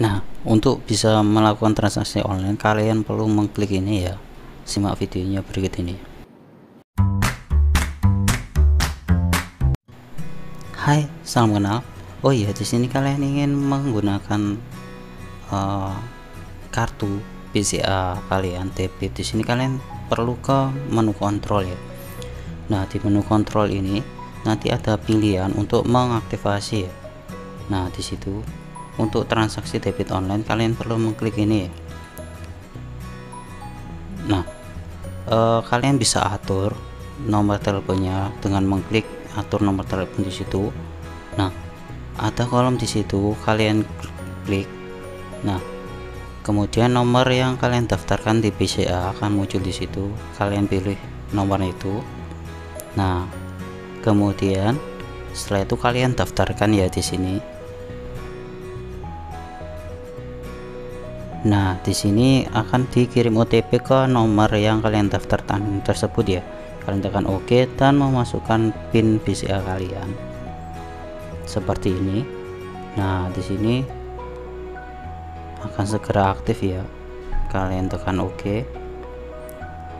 Nah, untuk bisa melakukan transaksi online, kalian perlu mengklik ini ya. Simak videonya berikut ini. Hai, salam kenal. Oh iya, di sini kalian ingin menggunakan kartu BCA kalian debit. Di sini kalian perlu ke menu kontrol ya. Nah, di menu kontrol ini nanti ada pilihan untuk mengaktifasi ya. Nah, di situ untuk transaksi debit online kalian perlu mengklik ini ya. Nah, kalian bisa atur nomor teleponnya dengan mengklik atur nomor telepon di situ. Nah, ada kolom di situ, kalian klik. Nah, kemudian nomor yang kalian daftarkan di BCA akan muncul di situ. Kalian pilih nomor itu. Nah, kemudian setelah itu kalian daftarkan ya di sini. Nah, di sini akan dikirim OTP ke nomor yang kalian daftarkan tersebut ya. Kalian tekan OK dan memasukkan PIN BCA kalian seperti ini. Nah, di sini akan segera aktif ya. Kalian tekan OK.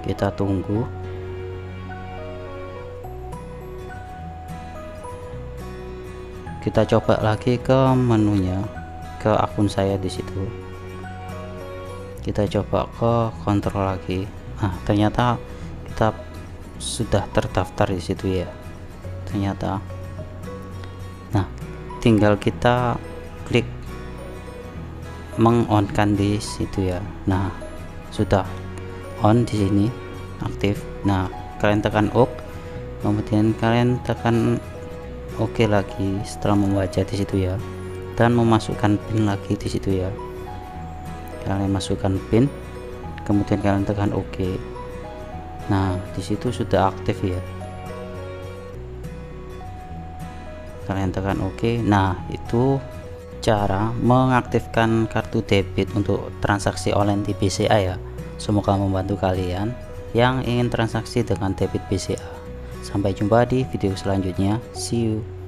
Kita tunggu. Kita coba lagi ke menunya, ke akun saya di situ. Kita coba ke kontrol lagi. Nah, ternyata kita sudah terdaftar di situ ya ternyata. Nah, tinggal kita klik mengonkan di situ ya. Nah, sudah on di sini aktif. Nah, kalian tekan OK, kemudian kalian tekan OK lagi setelah membaca di situ ya, dan memasukkan PIN lagi di situ ya. Kalian masukkan PIN, kemudian kalian tekan OK. Nah, disitu sudah aktif ya. Kalian tekan OK. Nah, itu cara mengaktifkan kartu debit untuk transaksi online di BCA ya. Semoga membantu kalian yang ingin transaksi dengan debit BCA. Sampai jumpa di video selanjutnya. See you.